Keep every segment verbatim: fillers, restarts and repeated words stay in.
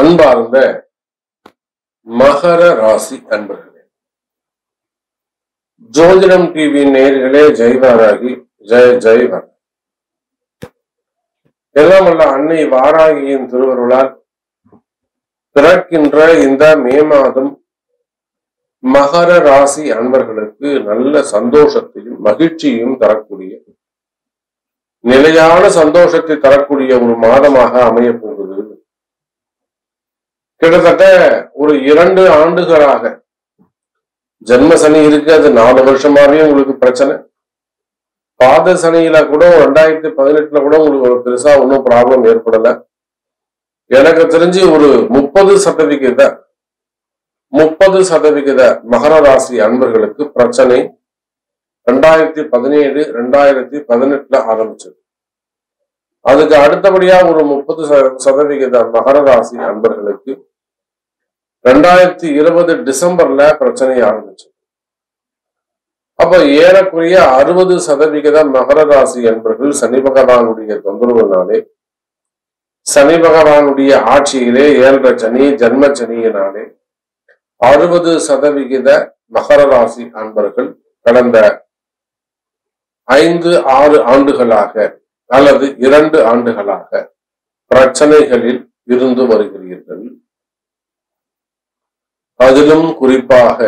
அன்பார்ந்த மகர ராசி அன்பர்களே, ஜோதிடம் டிவி நேயர்களே, ஜெய்வாராகி ஜெய் ஜெய்வார். எல்லாம் வல்ல அன்னை வாராகியின் திருவருளால் பிறக்கின்ற இந்த மே மாதம் மகர ராசி அன்பர்களுக்கு நல்ல சந்தோஷத்தையும் மகிழ்ச்சியும் தரக்கூடிய, நிலையான சந்தோஷத்தை தரக்கூடிய ஒரு மாதமாக அமையப் போகிறது. கிட்டத்தட்ட ஒரு இரண்டு ஆண்டுகளாக ஜென்ம சனி இருக்கு, அது நாலு வருஷமாவே உங்களுக்கு பிரச்சனை. பாத சனியில கூட ரெண்டாயிரத்தி பதினெட்டுல கூட உங்களுக்கு ஒரு பெருசா ஒன்றும் ப்ராப்ளம் ஏற்படல. எனக்கு தெரிஞ்சு ஒரு முப்பது சதவிகித முப்பது சதவிகித மகர ராசி அன்பர்களுக்கு பிரச்சனை ரெண்டாயிரத்தி பதினேழு ரெண்டாயிரத்தி பதினெட்டுல ஆரம்பிச்சது. அதுக்கு அடுத்தபடியா ஒரு முப்பது சதவிகித மகர ராசி அன்பர்களுக்கு ரெண்டாயிரத்தி இருபது டிசம்பர்ல பிரச்சனை ஆரம்பிச்சு. அப்ப ஏறக்குறைய அறுபது சதவிகித மகர ராசி அன்பர்கள் சனி பகவானுடைய தொந்தரவுனாலே, சனி பகவானுடைய ஆட்சியிலே ஏழரை சனி ஜன்ம சனியினாலே அறுபது சதவிகித மகர ராசி அன்பர்கள் கடந்த ஐந்து ஆறு ஆண்டுகளாக அல்லது இரண்டு ஆண்டுகளாக பிரச்சனைகளில் இருந்து வருகிறீர்கள். அதிலும் குறிப்பாக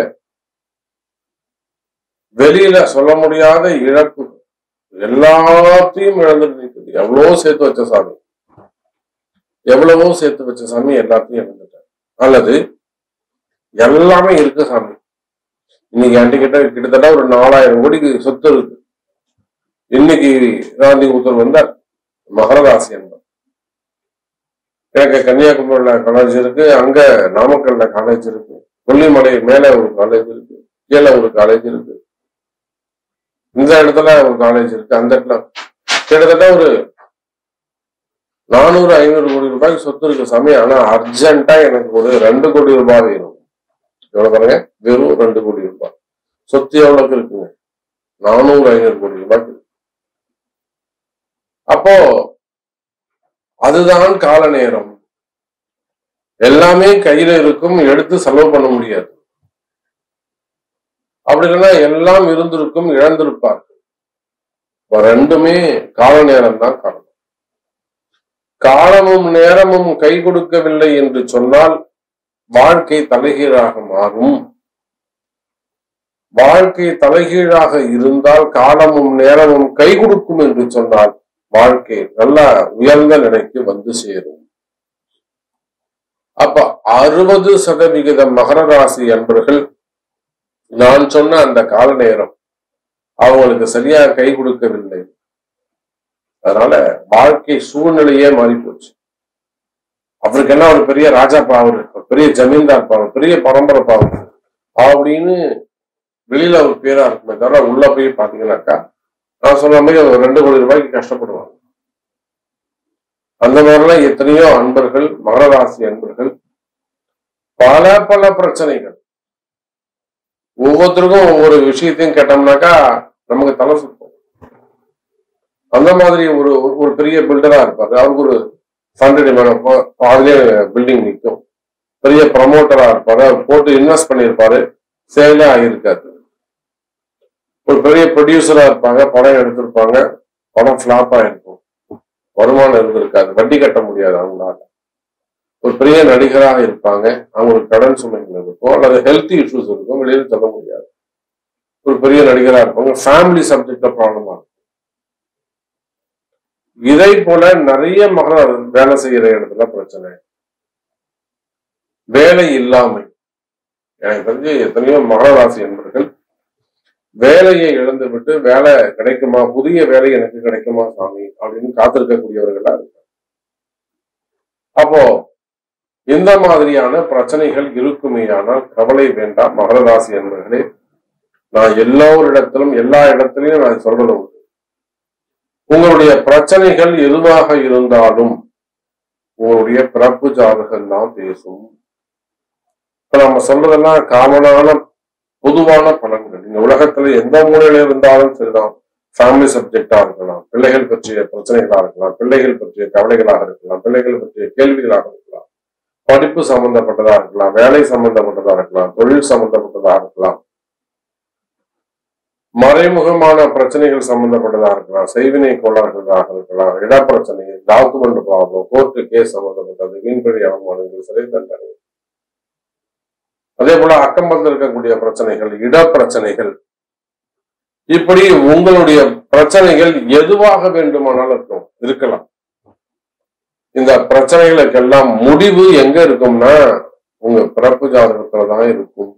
வெளியில சொல்ல முடியாத இழப்பு, எல்லாத்தையும் இழந்துட்டு நிற்கிறது. எவ்வளவோ சேர்த்து வச்ச சாமி எவ்வளவோ சேர்த்து வச்ச சாமி எல்லாத்தையும் இழந்துட்டார். அல்லது எல்லாமே இருக்கு சாமி, இன்னைக்கு என்கிட்ட கிட்ட கிட்டத்தட்ட ஒரு நாலாயிரம் கோடிக்கு சொத்து இருக்கு. இன்னைக்கு காந்தி உத்தர் வந்தார் மகர ராசி என்பார். எனக்கு கன்னியாகுமரியில காலேஜ் இருக்கு, அங்க நாமக்கல்ல காலேஜ் இருக்கு, கொல்லிமலை மேல ஒரு காலேஜ் இருக்கு, கீழே ஒரு காலேஜ் இருக்கு, இந்த இடத்துல ஒரு காலேஜ் இருக்கு, அந்த இடத்துல கிட்டத்தட்ட ஒரு நானூறு ஐநூறு கோடி ரூபாய்க்கு சொத்து இருக்கு சாமி. ஆனா அர்ஜென்டா எனக்கு ஒரு ரெண்டு கோடி ரூபாய் வேணும். எவ்வளவு பாருங்க, வெறும் ரெண்டு கோடி ரூபாய் சொத்து எவ்வளவுக்கு இருக்குங்க, நானூறு ஐநூறு கோடி ரூபாய்க்கு. அப்போ அதுதான் கால நேரம். எல்லாமே கையில இருக்கும், எடுத்து செலவு பண்ண முடியாது. அப்படி இல்லைன்னா எல்லாம் இருந்திருக்கும், இழந்திருப்பார்கள். ரெண்டுமே கால நேரம் தான் காரணம். காலமும் நேரமும் கை கொடுக்கவில்லை என்று சொன்னால் வாழ்க்கை தலைகீழாக மாறும். வாழ்க்கை தலைகீழாக இருந்தால், காலமும் நேரமும் கை கொடுக்கும் என்று சொன்னால் வாழ்க்கை நல்ல உயர்ந்த நிலைக்கு வந்து சேரும். அப்ப அறுபது சதவிகித மகர ராசி அன்பர்கள் நான் சொன்ன அந்த கால நேரம் அவங்களுக்கு சரியா கை கொடுக்கவில்லை. அதனால வாழ்க்கை சூழ்நிலையே மாறி போச்சு. அவருக்கு என்ன ஒரு பெரிய ராஜா பாவம் இருக்கு, பெரிய ஜமீன்தார் பாவம், பெரிய பரம்பரை பாவம் அப்படின்னு வெளியில ஒரு பேரா இருக்குமே தவிர உள்ள போய் பாத்தீங்கன்னாக்கா நான் சொன்ன மாதிரி ஒரு ரெண்டு கோடி ரூபாய்க்கு கஷ்டப்படுவாங்க. அந்த மாதிரிலாம் எத்தனையோ அன்பர்கள், மகர ராசி அன்பர்கள் பல பல பிரச்சனைகள். ஒவ்வொருத்தருக்கும் ஒவ்வொரு விஷயத்தையும் கேட்டோம்னாக்கா நமக்கு தலை சுத்தம். அந்த மாதிரி ஒரு ஒரு பெரிய பில்டரா இருப்பாரு, அவருக்கு ஒரு ஃபண்ட் டிமாண்ட், அதுலயே பில்டிங் நிற்கும். பெரிய ப்ரமோட்டரா இருப்பாரு, போட்டு இன்வெஸ்ட் பண்ணியிருப்பாரு, சேலே ஆகியிருக்காது. ஒரு பெரிய ப்ரொடியூசரா இருப்பாங்க, படம் எடுத்திருப்பாங்க, படம் ஃபிளாப்பா இருக்கும், வருமானம் இருந்திருக்காது, வட்டி கட்ட முடியாது அவங்களால. ஒரு பெரிய நடிகராக இருப்பாங்க, அவங்களுக்கு கடன் சுமைகள் இருக்கும் அல்லது ஹெல்த் இஷ்யூஸ் இருக்கும், வெளியில சொல்ல முடியாது. ஒரு பெரிய நடிகரா இருப்பாங்க, ஃபேமிலி சப்ஜெக்ட்ல ப்ராப்ளமா இருக்கும். இதை போல நிறைய மகர வேலை செய்யற இடத்துல பிரச்சனை, வேலை இல்லாமை. எனக்கு தெரிஞ்சு எத்தனையோ மகர ராசி என்பர்கள் வேலையை இழந்து விட்டு, வேலை கிடைக்குமா, புதிய வேலை எனக்கு கிடைக்குமா சாமி அப்படின்னு காத்திருக்கக்கூடியவர்களா இருக்க. அப்போ இந்த மாதிரியான பிரச்சனைகள் இருக்குமேயானால் கவலை வேண்டாம் மகர ராசி என்பர்களே. நான் எல்லோரிடத்திலும் எல்லா இடத்திலையும் நான் சொல்றது, உங்களுடைய பிரச்சனைகள் எதுவாக இருந்தாலும் உங்களுடைய பிறப்பு ஜாதகம் தான் பேசும். இப்ப நம்ம சொல்றதெல்லாம் காமனான பொதுவான பலன்கள். நீங்க உலகத்துல எந்த மூலையில இருந்தாலும் சரிதான், ஃபேமிலி சப்ஜெக்டா இருக்கலாம், பிள்ளைகள் பற்றிய பிரச்சனைகளா இருக்கலாம், பிள்ளைகள் பற்றிய கவலைகளாக இருக்கலாம், பிள்ளைகள் பற்றிய கேள்விகளாக இருக்கலாம், படிப்பு சம்பந்தப்பட்டதா இருக்கலாம், வேலை சம்பந்தப்பட்டதா இருக்கலாம், தொழில் சம்பந்தப்பட்டதா இருக்கலாம், மறைமுகமான பிரச்சனைகள் சம்பந்தப்பட்டதா இருக்கலாம், செய்வினை கோளாறுகளாக இருக்கலாம், இடப்பிரச்சனை, டாக்குமெண்ட் ப்ராப்ளம், கோர்ட்டு கேஸ் சம்பந்தப்பட்டது, மீன்படி அவமானங்கள், சிறை தண்டனை, அதே போல அக்கம்பத்தில் இருக்கக்கூடிய பிரச்சனைகள், இடப்பிரச்சனைகள், இப்படி உங்களுடைய பிரச்சனைகள் எதுவாக வேண்டுமானாலும் இருக்கும் இருக்கலாம். இந்த பிரச்சனைகளுக்கெல்லாம் முடிவு எங்க இருக்கும்னா உங்க பிறப்பு ஜாதகத்துல தான் இருக்கும்.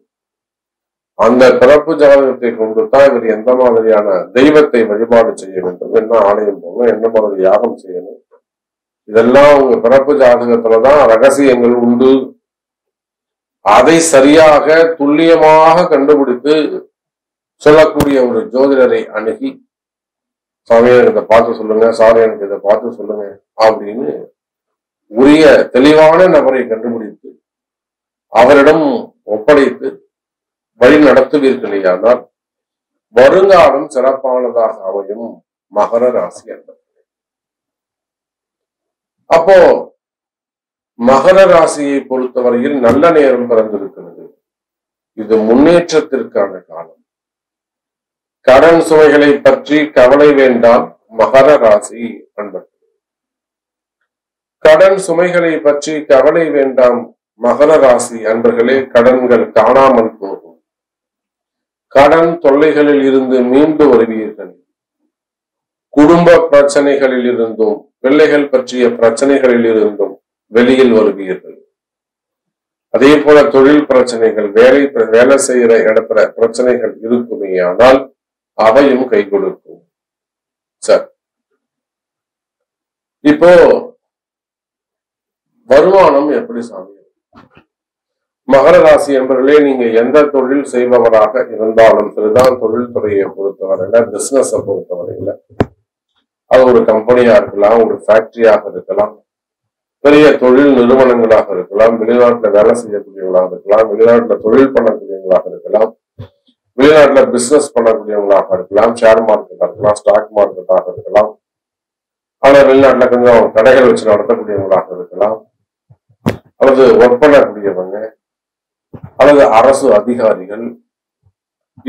அந்த பிறப்பு ஜாதகத்தை கொண்டு தான் இவர் எந்த மாதிரியான தெய்வத்தை வழிபாடு செய்ய வேண்டும், என்ன ஆலயம் போகணும், என்ன மாதிரி யாகம் செய்யணும், இதெல்லாம் உங்க பிறப்பு ஜாதகத்துலதான் ரகசியங்கள் உண்டு. அதை சரியாக துல்லியமாக கண்டுபிடித்து சொல்லக்கூடிய ஒரு ஜோதிடரை அணுகி, சாமி எனக்கு இதை பார்த்து சொல்லுங்க, சாமி எனக்கு இதை பார்த்து சொல்லுங்க அப்படின்னு உரிய தெளிவான நபரை கண்டுபிடித்து அவரிடம் ஒப்படைத்து வழி நடத்துவீர்களேயானால் வருங்காலம் சிறப்பானதாக அமையும் மகர ராசி என்பவர்களே. அப்போ மகர ராசியை பொறுத்தவரையில் நல்ல நேரம் பிறந்திருக்கிறது. இது முன்னேற்றத்திற்கான காலம். கடன் சுமைகளை பற்றி கவலை வேண்டாம் மகர ராசி அன்பர்கள். கடன் சுமைகளை பற்றி கவலை வேண்டாம் மகர ராசி அன்பர்களே. கடன்கள் காணாமல் போகும், கடன் தொல்லைகளில் இருந்து மீண்டு வருவீர்கள். குடும்ப பிரச்சனைகளில் இருந்தும் பிள்ளைகள் பற்றிய பிரச்சனைகளில் இருந்தும் வெளியில் வருவீர்கள். அதே போல தொழில் பிரச்சனைகள், வேலை வேலை செய்யற இடத்துல பிரச்சனைகள் இருக்குமே, ஆனால் அவையும் கை கொடுக்கும். சரி, இப்போ வருமானம் எப்படி சாமி? மகர ராசி என்பவர்களே, நீங்க எந்த தொழில் செய்பவராக இருந்தாலும் சரிதான், தொழில் துறையை பொறுத்தவரையில, பிசினஸ பொறுத்தவரையில, அது ஒரு கம்பெனியா இருக்கலாம், ஒரு ஃபேக்டரியாக இருக்கலாம், பெரிய தொழில் நிறுவனங்களாக இருக்கலாம், வெளிநாட்டுல வேலை செய்யக்கூடியவங்களாக இருக்கலாம், வெளிநாட்டுல தொழில் பண்ணக்கூடியவங்களாக இருக்கலாம், வெளிநாட்டுல பிசினஸ் பண்ணக்கூடியவங்களாக இருக்கலாம், ஷேர் மார்க்கெட்டாக இருக்கலாம், ஸ்டாக் மார்க்கெட்டாக இருக்கலாம், ஆனா வெளிநாட்டுல கொஞ்சம் கடைகள் வச்சு நடத்தக்கூடியவங்களாக இருக்கலாம், அல்லது ஒர்க் பண்ணக்கூடியவங்க, அல்லது அரசு அதிகாரிகள்,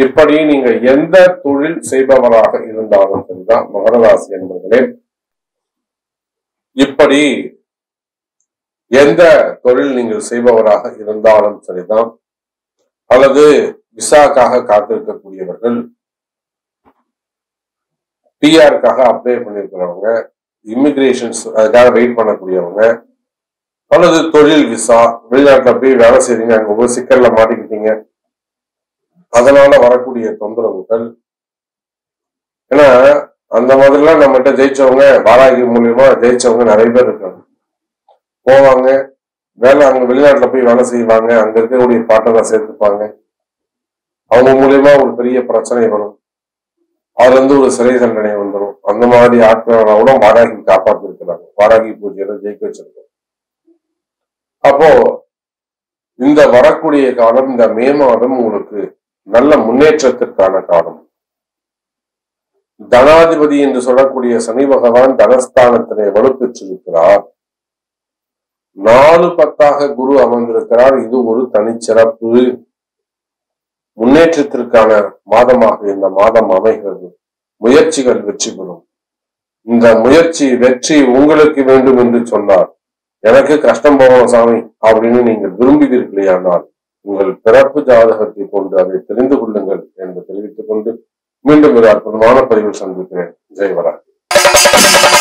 இப்படி நீங்க எந்த தொழில் செய்பவராக இருந்தாலும் சரிதான் மகர ராசி என்பவர்களே, இப்படி எந்த தொழில் நீங்கள் செய்பவராக இருந்தாலும் சரிதான், அல்லது விசாக்காக காத்திருக்கக்கூடியவர்கள், டிஆர்க்காக அப்ளை பண்ணிருக்கிறவங்க, இமிகிரேஷன்ஸ் அதுக்காக வெயிட் பண்ணக்கூடியவங்க, அல்லது தொழில் விசா, வெளிநாட்டுல போய் வேலை செய்றீங்க, அங்க போய் சிக்கல்ல மாட்டிக்கிட்டீங்க, அதனால வரக்கூடிய தொந்தரவுகள். ஏன்னா அந்த மாதிரிலாம் நம்மகிட்ட ஜெயிச்சவங்க, வாராகி மூலியமா ஜெயிச்சவங்க நிறைய பேர் இருக்காங்க. போவாங்க, வேலை அங்க வெளிநாட்டுல போய் வேலை செய்வாங்க, அங்க இருக்கக்கூடிய பாட்டை சேர்த்துப்பாங்க, அவங்க மூலியமா ஒரு பெரிய பிரச்சனை வரும், அதுல இருந்து ஒரு சிறை தண்டனை வந்துடும். அந்த மாதிரி ஆட்களோட கூட வாராகி காப்பாத்தி இருக்கிறாங்க, வாராகி பூஜையில ஜெயிக்க வச்சிருக்காங்க. அப்போ இந்த வரக்கூடிய காலம், இந்த மே மாதம் உங்களுக்கு நல்ல முன்னேற்றத்திற்கான காலம். தனாதிபதி என்று சொல்லக்கூடிய சனி பகவான் தனஸ்தானத்தினை வலுப்பெற்றிருக்கிறார். நாலு பத்தாக குரு அமர்ந்திருக்கிறார். இது ஒரு தனிச்சிறப்பு முன்னேற்றத்திற்கான மாதமாக இந்த மாதம் அமைகிறது. முயற்சிகள் வெற்றி பெறும். இந்த முயற்சி வெற்றி உங்களுக்கு வேண்டும் என்று சொன்னார். எனக்கு கஷ்டம் போகணும் சாமி அப்படின்னு நீங்கள் விரும்புவீர்களேயானால் உங்கள் பிறப்பு ஜாதகத்தை கொண்டு அதை தெரிந்து கொள்ளுங்கள் என்று தெரிவித்துக் கொண்டு மீண்டும் ஒரு அற்புதமான பதிவில் சந்திக்கிறேன். ஜெயவராஜ்.